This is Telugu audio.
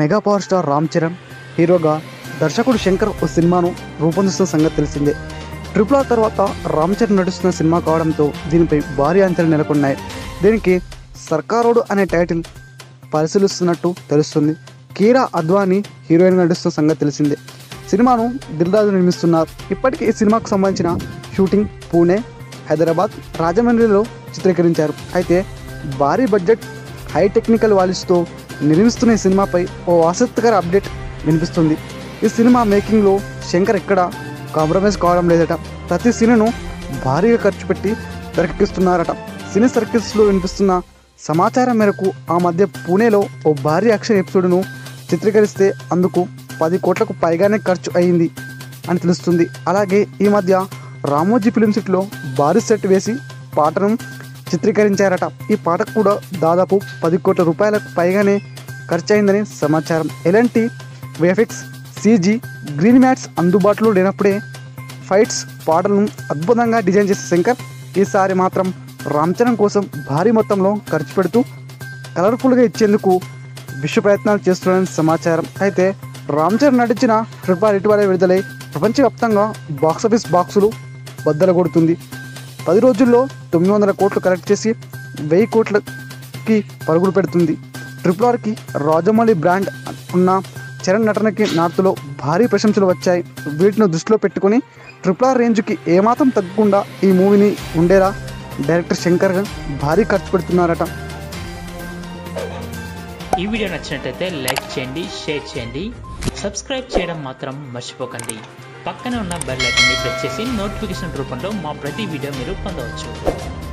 Mega power star Ram Charan హీరోగా దర్శకుడు శంకర్ ఓ సినిమాను రూపొందిస్తున్న సంగతి తెలిసిందే. ట్రిపుల్ ఆర్ తర్వాత రామ్ చరణ్ నడుస్తున్న సినిమా కావడంతో దీనిపై భారీ అంచనాలు నెలకొన్నాయి. దీనికి సర్కారోడు అనే టైటిల్ పరిశీలిస్తున్నట్టు తెలుస్తుంది. కీరా అద్వానీ హీరోయిన్గా నడుస్తున్న సంగతి తెలిసిందే. సినిమాను దిల్ రాజు నిర్మిస్తున్నారు. ఇప్పటికీ ఈ సినిమాకు సంబంధించిన షూటింగ్ పూణే, హైదరాబాద్, రాజమండ్రిలో చిత్రీకరించారు. అయితే భారీ బడ్జెట్, హై టెక్నికల్ వాల్యూస్తో నిర్మిస్తున్న ఈ సినిమాపై ఓ ఆసక్తికర అప్డేట్ వినిపిస్తుంది. ఈ సినిమా మేకింగ్లో శంకర్ ఎక్కడ కాంప్రమైజ్ కావడం లేదట. ప్రతి సీన్ను భారీగా ఖర్చు పెట్టి తెరకెక్కిస్తున్నారట. సినీ సర్కిల్స్లో వినిపిస్తున్న సమాచారం మేరకు ఆ మధ్య పూణేలో ఓ భారీ యాక్షన్ ఎపిసోడ్ను చిత్రీకరిస్తే అందుకు 10 కోట్లకు పైగానే ఖర్చు అయింది అని తెలుస్తుంది. అలాగే ఈ మధ్య రామోజీ ఫిలిం సిటీలో భారీ సెట్ వేసి పాటను చిత్రీకరించారట. ఈ పాటకు కూడా దాదాపు 10 కోట్ల రూపాయలకు పైగానే ఖర్చు అయిందని సమాచారం. ఎలాంటి విఎఫ్ఎక్స్, సీజీ, గ్రీన్ మ్యాట్స్ అందుబాటులో లేనప్పుడే ఫైట్స్, పాటలను అద్భుతంగా డిజైన్ చేసే శంకర్ ఈసారి మాత్రం రామ్ చరణ్ కోసం భారీ మొత్తంలో ఖర్చు పెడుతూ కలర్ఫుల్గా ఇచ్చేందుకు విశ్వ ప్రయత్నాలు చేస్తున్నారని సమాచారం. అయితే రామ్ చరణ్ నటించిన ట్రిపుల్ ఆర్ ఇటీవల విడుదలై ప్రపంచవ్యాప్తంగా బాక్సాఫీస్ బాక్సులు బద్దలగొడుతుంది. 10 రోజుల్లో 900 కోట్లు కలెక్ట్ చేసి 1000 కోట్లకి పరుగులు పెడుతుంది. ట్రిపుల్ ఆర్కి రాజమౌళి బ్రాండ్ ఉన్న చరణ్ నటనకి నార్త్లో భారీ ప్రశంసలు వచ్చాయి. వీటిని దృష్టిలో పెట్టుకుని ట్రిపుల్ ఆర్ రేంజ్కి ఏమాత్రం తగ్గకుండా ఈ మూవీని ఉండేలా డైరెక్టర్ శంకర్ భారీ ఖర్చు పెడుతున్నారట. ఈ వీడియో నచ్చినట్లయితే లైక్ చేయండి, షేర్ చేయండి, సబ్స్క్రైబ్ చేయడం మాత్రం మర్చిపోకండి. పక్కనే ఉన్న బెల్ ఐకాన్ని ప్రెస్ చేసి నోటిఫికేషన్ రూపంలో మా ప్రతి వీడియో మీరు పొందవచ్చు.